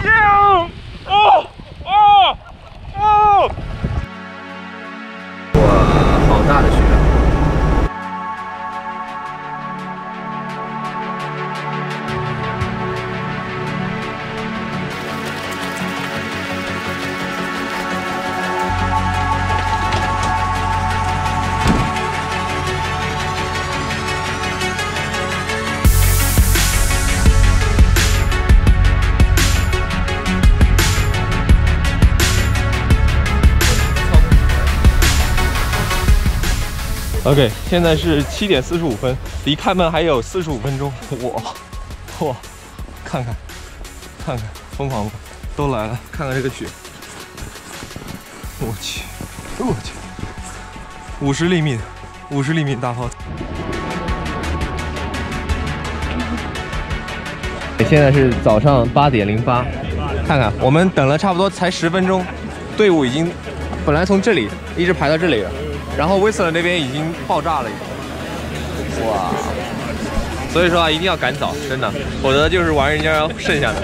Yeah! Oh! Oh! Oh! 哇，好大的雪！ OK， 现在是7点45分，离开门还有45分钟。哇，看看，疯狂不？都来了，看看这个雪。我去，50厘米大炮。现在是早上8点08，看看，我们等了差不多才10分钟，队伍已经本来从这里一直排到这里了。 然后威斯勒那边已经爆炸了，哇！所以说啊，一定要赶早，真的，否则就是玩人家剩下的。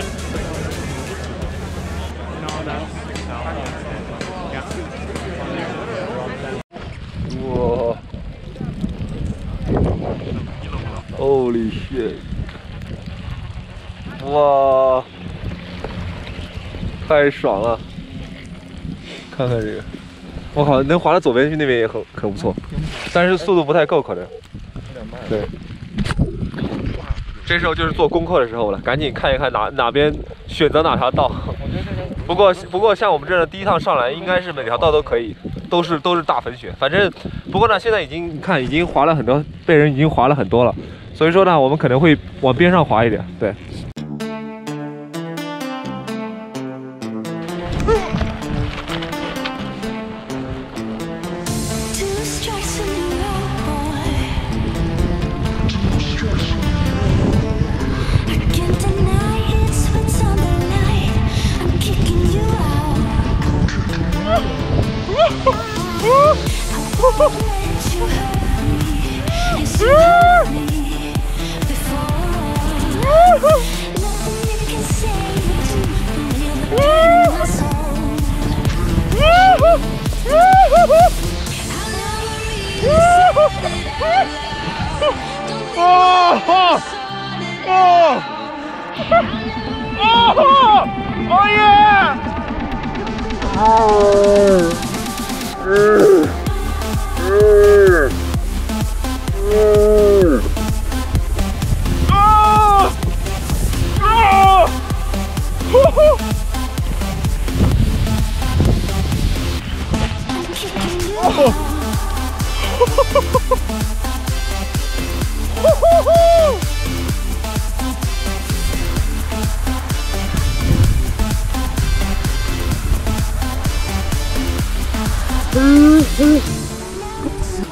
哇 ！Holy shit！ 哇！太爽了！看看这个。 我靠，能滑到左边去，那边也很不错，但是速度不太够，可能。对。这时候就是做功课的时候了，赶紧看一看哪边选择哪条道。不过像我们这样的第一趟上来，应该是每条道都可以，都是大粉雪。反正不过呢，现在已经你看已经滑了很多，被人已经滑了很多了，所以说呢，我们可能会往边上滑一点，对。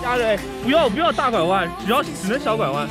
家人，不要大拐弯，只能小拐弯。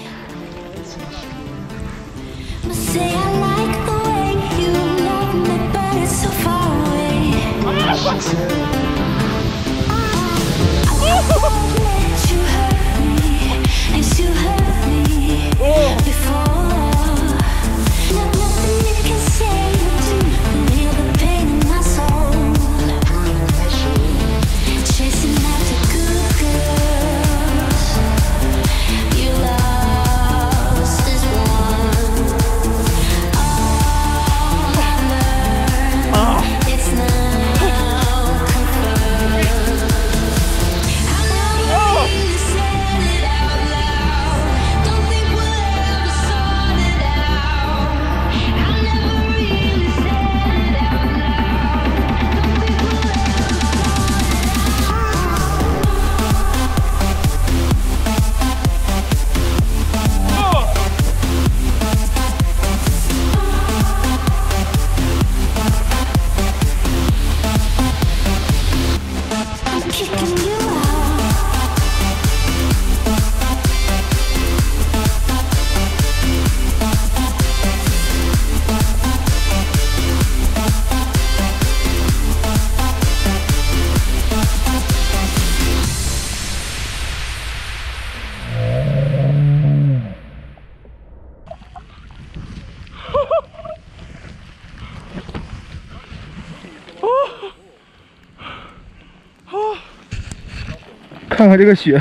看看这个雪，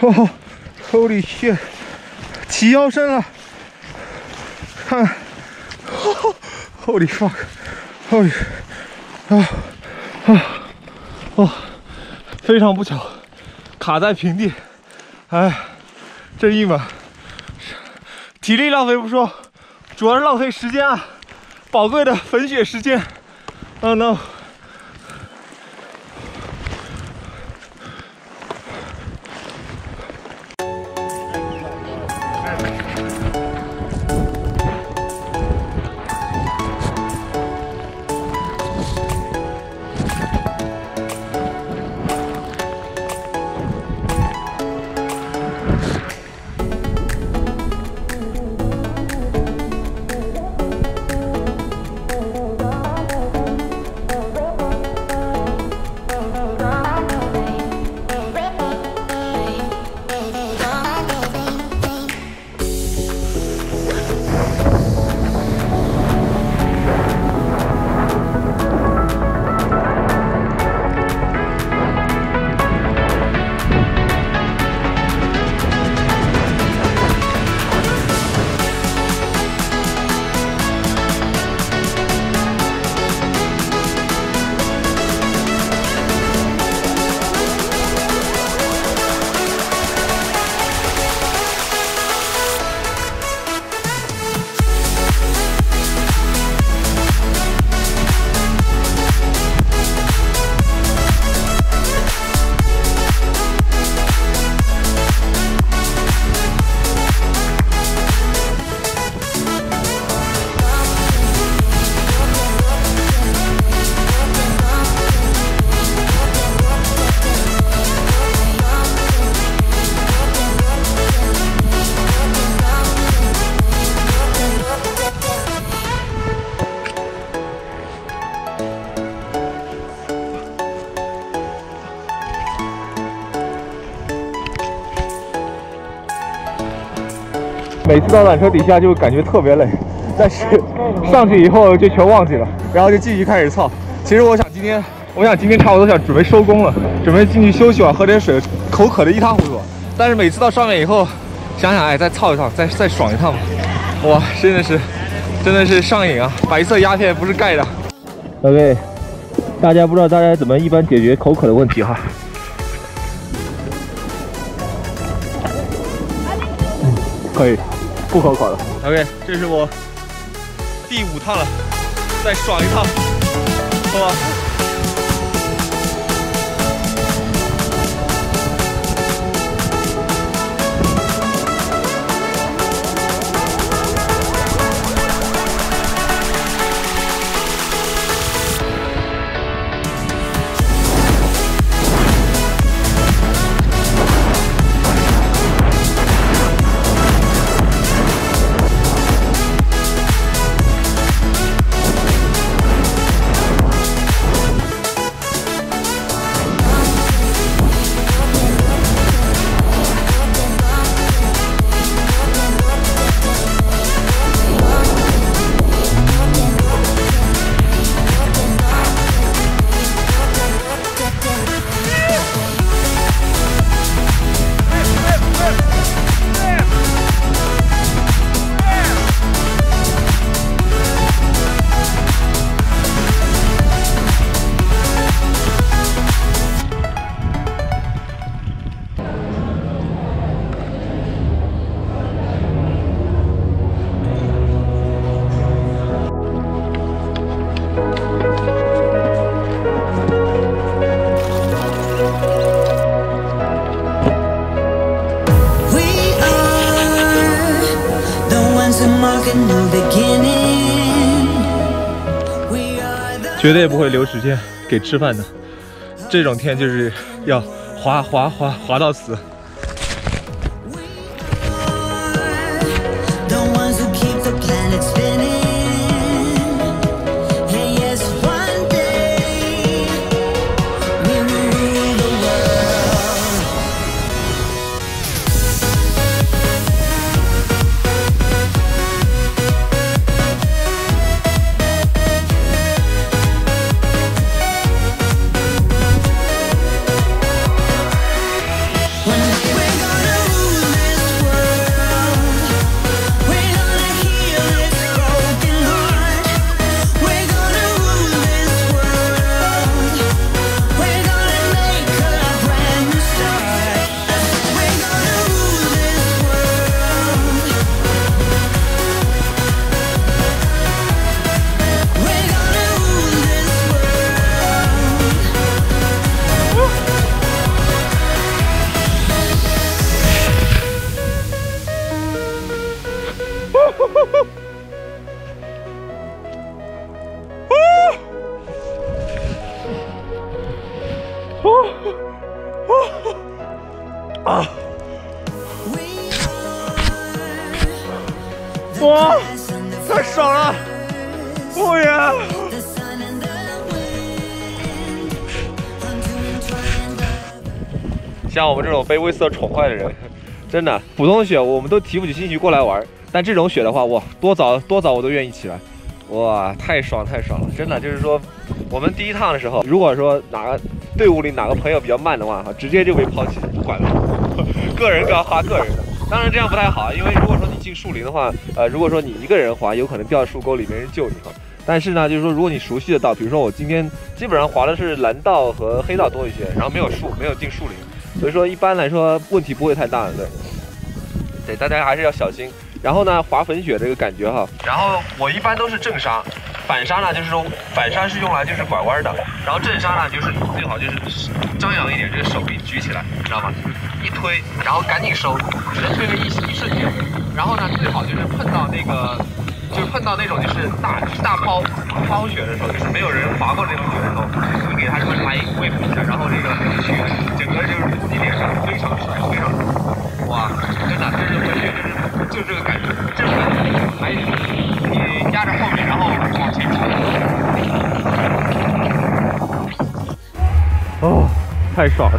哦，Holy shit，起腰身了，看看，哦，Holy fuck，Holy，啊啊哦，非常不巧，卡在平地，哎，这一晚，体力浪费不说，主要是浪费时间啊，宝贵的粉雪时间。Oh no！ 每次到缆车底下就感觉特别累，但是上去以后就全忘记了，然后就继续开始操。其实我想今天差不多想准备收工了，准备进去休息啊，喝点水，口渴的一塌糊涂。但是每次到上面以后，想想哎，再操一趟，再爽一趟吧。哇，真的是上瘾啊！白色鸦片不是盖的。OK， 大家不知道大家怎么一般解决口渴的问题哈？可以。不口渴了。OK， 这是我第5趟了，再爽一趟，好吧？绝对不会留时间给吃饭的，这种天就是要滑到死。啊！哇，太爽了！哦耶！ 像我们这种被卫斯特宠坏的人，真的普通的雪我们都提不起兴趣过来玩，但这种雪的话，哇，多早我都愿意起来，哇，太爽了，真的就是说，我们第一趟的时候，如果说哪个队伍里哪个朋友比较慢的话，哈，直接就被抛弃，不管了，个人要滑个人的，当然这样不太好，因为如果说你进树林的话，如果说你一个人滑，有可能掉树沟里没人救你哈。 但是呢，就是说，如果你熟悉的道，比如说我今天基本上滑的是蓝道和黑道多一些，然后没有树，没有进树林，所以说一般来说问题不会太大的，对，大家还是要小心。然后呢，滑粉雪这个感觉哈，然后我一般都是正刹，反刹呢就是说反刹是用来就是拐弯的，然后正刹呢就是你最好就是张扬一点，这个手臂举起来，你知道吗？一推，然后赶紧收，只能推个一瞬间。然后呢，最好就是碰到那种就是大抛雪的时候，就是没有人滑过那种雪的时候，你给它来wave一下，然后这个雪整个就是扑你脸上，非常爽，哇，真的，这是粉雪，就是这个感觉，这是还有你压着后面，然后往前冲。哦，太爽了，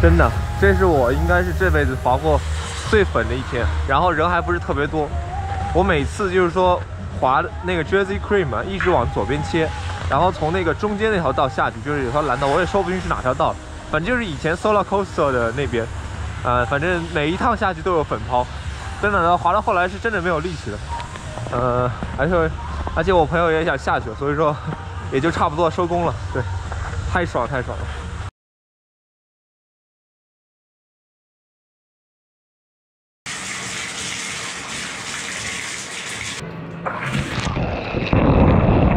真的，这是我应该是这辈子滑过最粉的一天，然后人还不是特别多。 我每次就是说滑那个 Jersey Cream 嘛，一直往左边切，然后从那个中间那条道下去，就是有条蓝道，我也说不清是哪条道，反正就是以前 Solar Coaster 的那边，反正每一趟下去都有粉抛，真的，然后滑到后来是真的没有力气了，而且我朋友也想下去，所以说也就差不多收工了，对，太爽了。